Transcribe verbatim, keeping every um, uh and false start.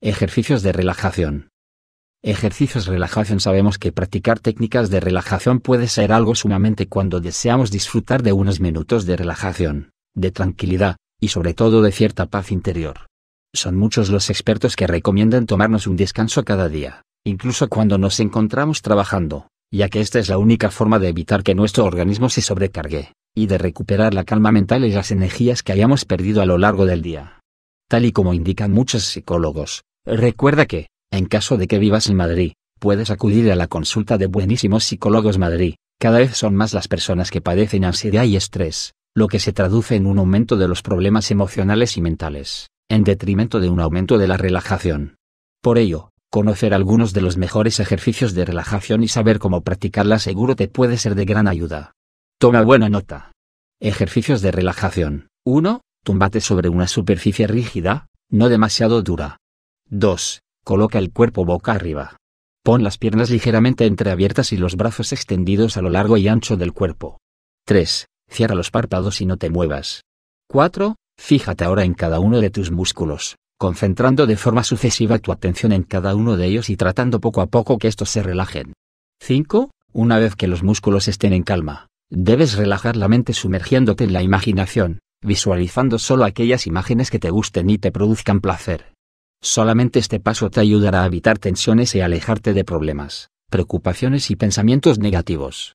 Ejercicios de relajación. Ejercicios de relajación. Sabemos que practicar técnicas de relajación puede ser algo sumamente cuando deseamos disfrutar de unos minutos de relajación, de tranquilidad, y sobre todo de cierta paz interior. Son muchos los expertos que recomiendan tomarnos un descanso cada día, incluso cuando nos encontramos trabajando, ya que esta es la única forma de evitar que nuestro organismo se sobrecargue, y de recuperar la calma mental y las energías que hayamos perdido a lo largo del día. Tal y como indican muchos psicólogos, recuerda que, en caso de que vivas en Madrid, puedes acudir a la consulta de buenísimos psicólogos Madrid. Cada vez son más las personas que padecen ansiedad y estrés, lo que se traduce en un aumento de los problemas emocionales y mentales, en detrimento de un aumento de la relajación. Por ello, conocer algunos de los mejores ejercicios de relajación y saber cómo practicarla seguro te puede ser de gran ayuda. Toma buena nota. Ejercicios de relajación. uno. Túmbate sobre una superficie rígida, no demasiado dura. dos. Coloca el cuerpo boca arriba. Pon las piernas ligeramente entreabiertas y los brazos extendidos a lo largo y ancho del cuerpo. tres. Cierra los párpados y no te muevas. cuatro. Fíjate ahora en cada uno de tus músculos, concentrando de forma sucesiva tu atención en cada uno de ellos y tratando poco a poco que estos se relajen. cinco. Una vez que los músculos estén en calma, debes relajar la mente sumergiéndote en la imaginación, visualizando solo aquellas imágenes que te gusten y te produzcan placer. Solamente este paso te ayudará a evitar tensiones y alejarte de problemas, preocupaciones y pensamientos negativos.